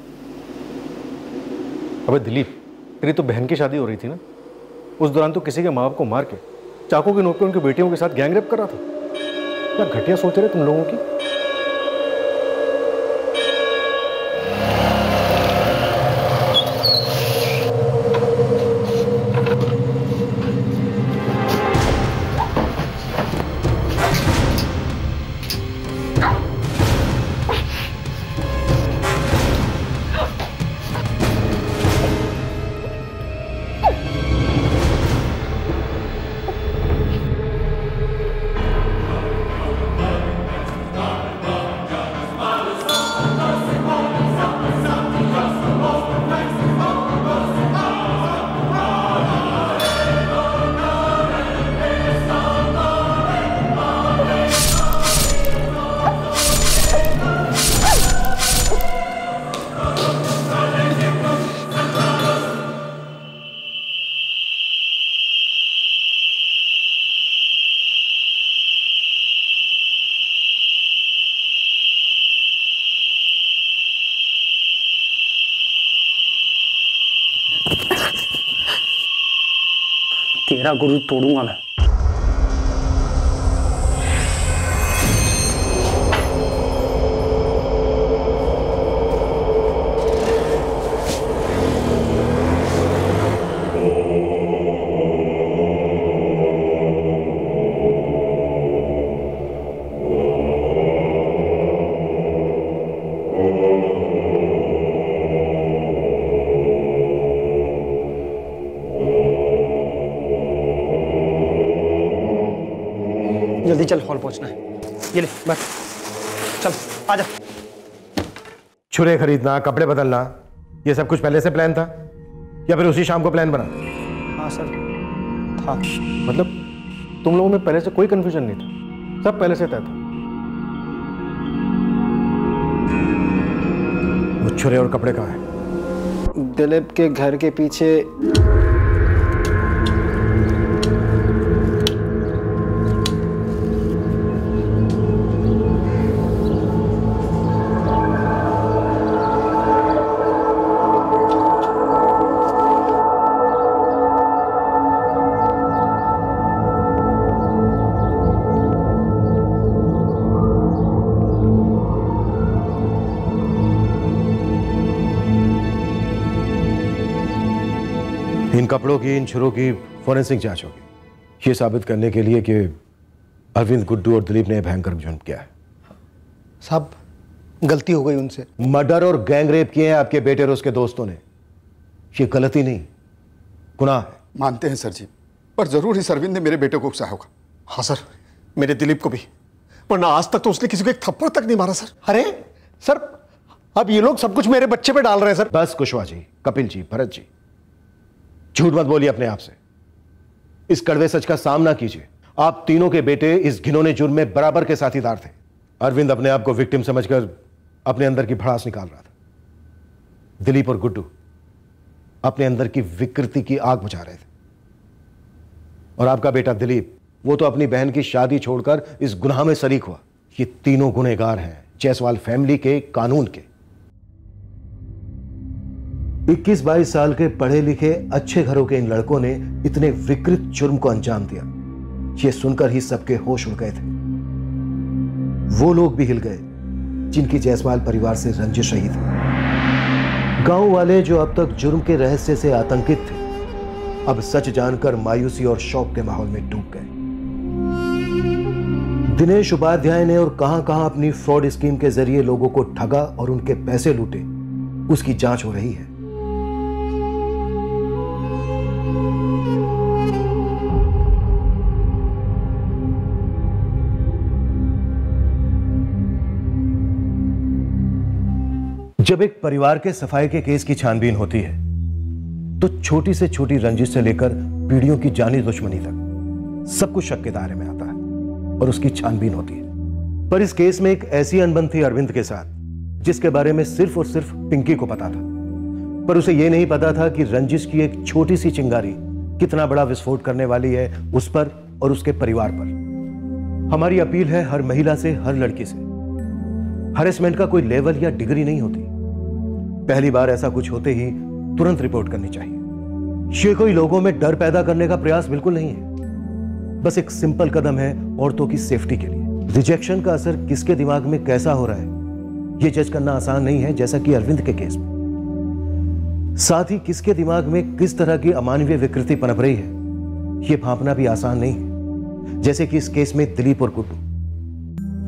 अबे दिलीप, तेरी तो बहन की शादी हो रही थी ना, उस दौरान तो किसी के माँ बाप को मार के चाकू के नोक पे उनकी बेटियों के साथ गैंगरेप कर रहा था। क्या घटिया सोच रहे तुम लोगों की। तेरा गुरु तोड़ूंगा मैं। चल हॉल पहुंचना है। ये ले बस, चल आजा। छुरे खरीदना, कपड़े बदलना, ये सब कुछ पहले से प्लान था या फिर उसी शाम को प्लान बना? हाँ सर, हाँ, मतलब तुम लोगों में पहले से कोई कंफ्यूजन नहीं था, सब पहले से तय था। वो छुरे और कपड़े कहाँ हैं? दिलीप के घर के पीछे। इन कपड़ों की, इन छुरों की फॉरेंसिक जांच होगी, ये साबित करने के लिए कि अरविंद गुड्डू और दिलीप ने भयंकर जुर्म किया है। साहब, गलती हो गई उनसे। मर्डर और गैंग रेप किए हैं आपके बेटे और उसके दोस्तों ने, ये गलती नहीं, गुनाह है। मानते हैं सर जी, पर जरूर इस अरविंद ने मेरे बेटे को उकसाया होगा। हाँ सर, मेरे दिलीप को भी, वरना आज तक तो उसने किसी को एक थप्पड़ तक नहीं मारा सर। अरे सर, अब ये लोग सब कुछ मेरे बच्चे पर डाल रहे हैं सर। बस कुशवाहा जी, कपिल जी, भरत जी, झूठ मत बोलिए अपने आप से, इस कड़वे सच का सामना कीजिए। आप तीनों के बेटे इस घिनौने जुर्म में बराबर के साथीदार थे। अरविंद अपने आप को विक्टिम समझकर अपने अंदर की भड़ास निकाल रहा था, दिलीप और गुड्डू अपने अंदर की विकृति की आग बुझा रहे थे, और आपका बेटा दिलीप, वो तो अपनी बहन की शादी छोड़कर इस गुनाह में शरीक हुआ। ये तीनों गुनहगार हैं जायसवाल फैमिली के, कानून के। इक्कीस बाईस साल के पढ़े लिखे अच्छे घरों के इन लड़कों ने इतने विकृत जुर्म को अंजाम दिया, ये सुनकर ही सबके होश उड़ गए थे। वो लोग भी हिल गए जिनकी जायसवाल परिवार से रंजिश रही थी। गांव वाले जो अब तक जुर्म के रहस्य से आतंकित थे, अब सच जानकर मायूसी और शौक के माहौल में डूब गए। दिनेश उपाध्याय ने और कहां कहां अपनी फ्रॉड स्कीम के जरिए लोगों को ठगा और उनके पैसे लूटे, उसकी जांच हो रही है। जब एक परिवार के सफाई के केस की छानबीन होती है तो छोटी से छोटी रंजिश से लेकर पीढ़ियों की जानी दुश्मनी तक सब कुछ शक के दायरे में आता है और उसकी छानबीन होती है। पर इस केस में एक ऐसी अनबन थी अरविंद के साथ, जिसके बारे में सिर्फ और सिर्फ पिंकी को पता था, पर उसे यह नहीं पता था कि रंजिश की एक छोटी सी चिंगारी कितना बड़ा विस्फोट करने वाली है उस पर और उसके परिवार पर। हमारी अपील है हर महिला से, हर लड़की से, हैरेसमेंट का कोई लेवल या डिग्री नहीं होती। पहली बार ऐसा कुछ होते ही तुरंत रिपोर्ट करनी चाहिए। ये कोई लोगों में डर पैदा करने का प्रयास बिल्कुल नहीं है, बस एक सिंपल कदम है औरतों की सेफ्टी के लिए। रिजेक्शन का असर किसके दिमाग में कैसा हो रहा है, ये जज करना आसान नहीं है, जैसा कि अरविंद के केस में। साथ ही किसके दिमाग में किस तरह की अमानवीय विकृति पनप रही है, ये भांपना भी आसान नहीं है, जैसे कि इस केस में दिलीप और गुड्डू,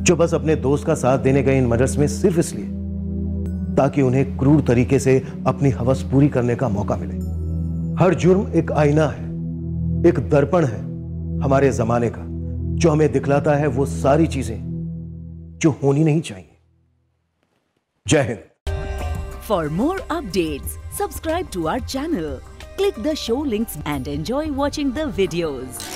जो बस अपने दोस्त का साथ देने गए इन मर्डर्स में सिर्फ इसलिए ताकि उन्हें क्रूर तरीके से अपनी हवस पूरी करने का मौका मिले। हर जुर्म एक आईना है, एक दर्पण है हमारे जमाने का, जो हमें दिखलाता है वो सारी चीजें जो होनी नहीं चाहिए। जय हिंद। For more updates subscribe to our channel, click the show links and enjoy watching the videos.